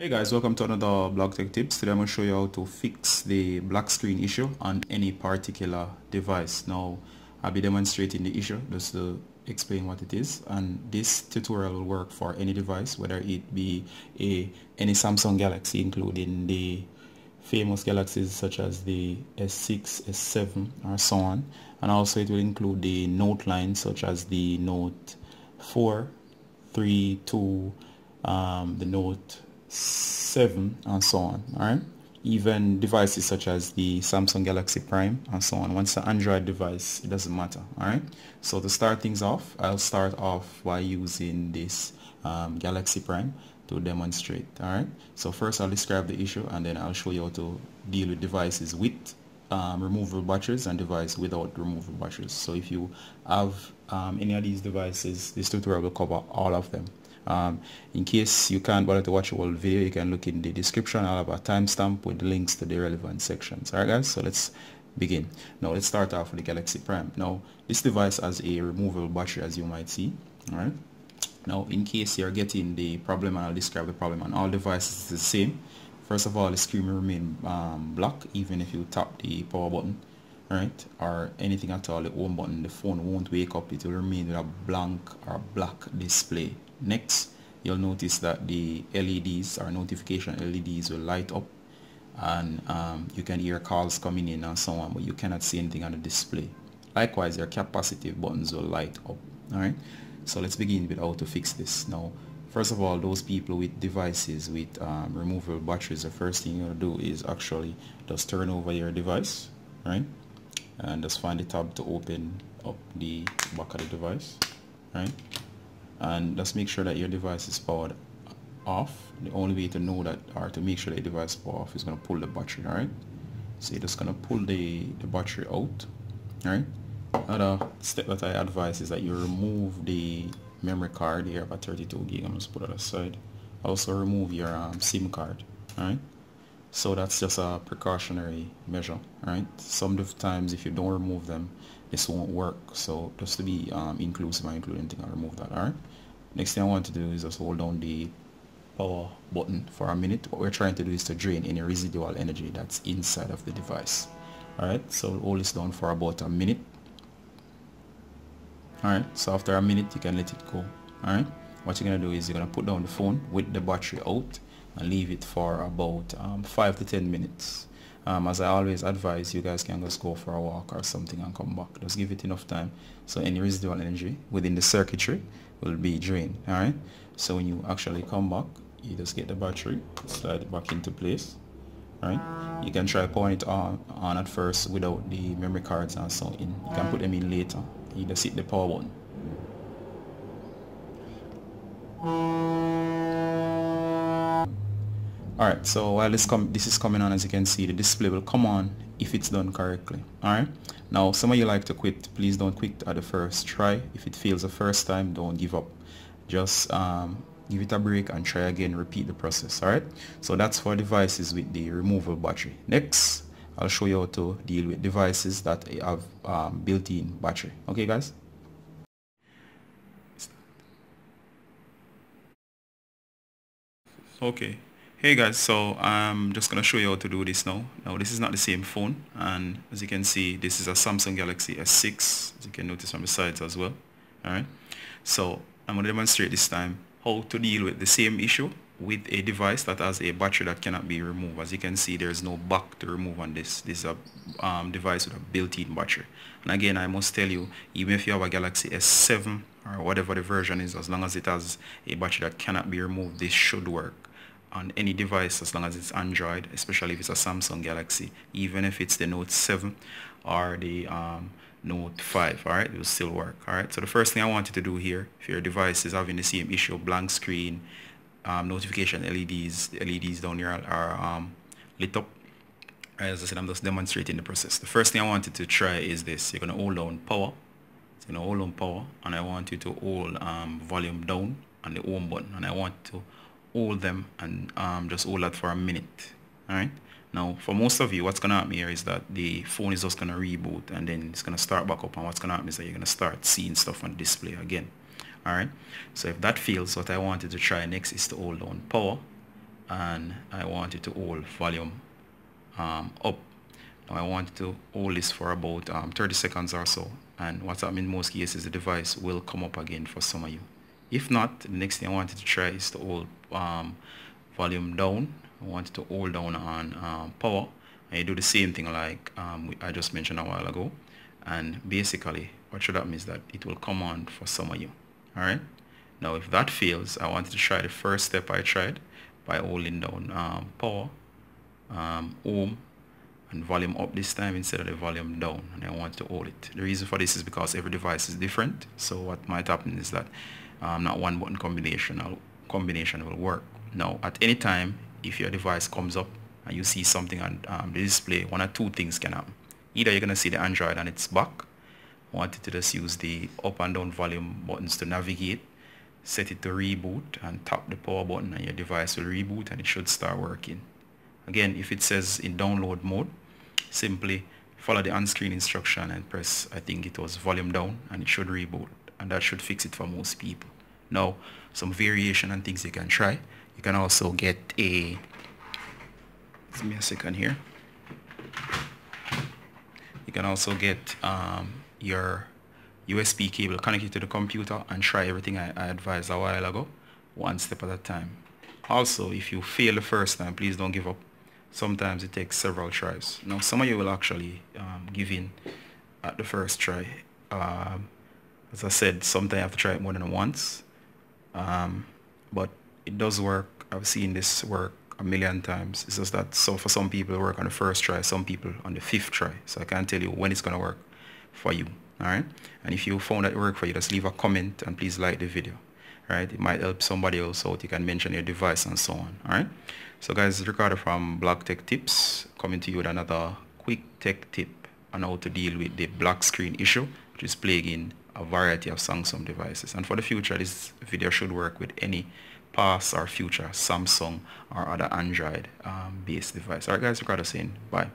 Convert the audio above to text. Hey guys, welcome to another Blog Tech Tips. Today I'm going to show you how to fix the black screen issue on any particular device. Now I'll be demonstrating the issue just to explain what it is, and this tutorial will work for any device, whether it be any Samsung Galaxy, including the famous Galaxies such as the S6, S7 or so on, and also it will include the Note line such as the Note 4, 3, 2, the Note 7 and so on. All right, even devices such as the Samsung Galaxy Prime and so on. Once an Android device, it doesn't matter. All right, so to start things off, I'll start off by using this Galaxy Prime to demonstrate. All right, so first I'll describe the issue and then I'll show you how to deal with devices with removable batteries and device without removable batteries. So if you have any of these devices, this tutorial will cover all of them. In case you can't bother to watch the whole video, you can look in the description. I'll have a timestamp with links to the relevant sections. Alright guys, so let's begin. Now let's start off with the Galaxy Prime. Now this device has a removable battery, as you might see. Alright, now in case you're getting the problem, and I'll describe the problem on all devices, is the same. First of all, the screen will remain black even if you tap the power button, right, or anything at all, the home button. The phone won't wake up, it will remain with a blank or black display. Next, you'll notice that the LEDs or notification LEDs will light up, and you can hear calls coming in and so on, but you cannot see anything on the display. Likewise, your capacitive buttons will light up. All right, so let's begin with how to fix this. Now first of all, those people with devices with removable batteries, the first thing you'll do is actually just turn over your device, right, and just find the tab to open up the back of the device, right, and just make sure that your device is powered off. The only way to know that, or to make sure that your device is powered off, is going to pull the battery. All right, so you're just going to pull the battery out. All right, another step that I advise is that you remove the memory card. Here I have a 32 gig, I'm just put it aside. Also remove your SIM card. All right, so that's just a precautionary measure. All right, sometimes if you don't remove them, this won't work, so just to be inclusive and include anything, I'll remove that. All right, next thing I want to do is just hold down the power button for a minute. What we're trying to do is to drain any residual energy that's inside of the device. All right, so hold this down for about a minute. All right, so after a minute you can let it go. All right, what you're gonna do is you're gonna put down the phone with the battery out and leave it for about 5 to 10 minutes. As I always advise, you guys can just go for a walk or something and come back. Just give it enough time so any residual energy within the circuitry will be drained. All right, so when you actually come back, you just get the battery, slide it back into place. All right, you can try powering it on at first without the memory cards and so in. You can put them in later. You just hit the power button. Alright, so while this is coming on, as you can see, the display will come on if it's done correctly. Alright, now some of you like to quit. Please don't quit at the first try. If it fails the first time, don't give up. Just give it a break and try again, repeat the process. Alright, so that's for devices with the removable battery. Next, I'll show you how to deal with devices that have built-in battery. Okay guys? Okay. Hey guys, so I'm just going to show you how to do this now. Now this is not the same phone, and as you can see, this is a Samsung Galaxy S6, as you can notice from the sides as well. Alright, so I'm going to demonstrate this time how to deal with the same issue with a device that has a battery that cannot be removed. As you can see, there's no back to remove on this. This is a device with a built-in battery. And again, I must tell you, even if you have a Galaxy S7 or whatever the version is, as long as it has a battery that cannot be removed, this should work on any device, as long as it's Android, especially if it's a Samsung Galaxy. Even if it's the Note 7 or the Note 5, all right, it will still work. All right, so the first thing I want you to do here, if your device is having the same issue, blank screen, notification LEDs, the LEDs down here are lit up. As I said, I'm just demonstrating the process. The first thing I want you to try is this. You're going to hold down power. So you're going to hold down power, and I want you to hold volume down and the home button, and I want to hold them and just hold that for a minute. All right, now for most of you, what's gonna happen here is that the phone is just gonna reboot and then it's gonna start back up, and what's gonna happen is that you're gonna start seeing stuff on display again. All right, so if that fails, what I wanted to try next is to hold on power and I want it to hold volume up. Now I want to hold this for about 30 seconds or so, and what's happening in most cases, the device will come up again for some of you. If not, the next thing I want you to try is to hold volume down. I want it to hold down on power, and you do the same thing like I just mentioned a while ago, and basically what should happen is that it will come on for some of you. Alright, now if that fails, I wanted to try the first step I tried by holding down power, home, and volume up this time instead of the volume down, and I want to hold it. The reason for this is because every device is different, so what might happen is that not one button combination will work. Now at any time, if your device comes up and you see something on the display, one or two things can happen. Either you're going to see the Android on its back. I want you to just use the up and down volume buttons to navigate, set it to reboot, and tap the power button, and your device will reboot and it should start working. Again, if it says in download mode, simply follow the on-screen instruction and press, I think it was volume down, and it should reboot, and that should fix it for most people. Now, some variation and things you can try. You can also get a, give me a second here. You can also get your USB cable connected to the computer and try everything I advised a while ago, one step at a time. Also, if you fail the first time, please don't give up. Sometimes it takes several tries. Now, some of you will actually give in at the first try. As I said, sometimes you have to try it more than once, but it does work. I've seen this work a million times. It's just that so for some people it work on the first try, some people on the fifth try, so I can't tell you when it's going to work for you. Alright, and if you found that it worked for you, just leave a comment and please like the video. Alright, it might help somebody else out. You can mention your device and so on. Alright, so guys, Ricardo from Black Tech Tips coming to you with another quick tech tip on how to deal with the black screen issue, which is plaguing a variety of Samsung devices. And for the future, this video should work with any past or future Samsung or other Android based device. Alright guys, Ricardo saying bye.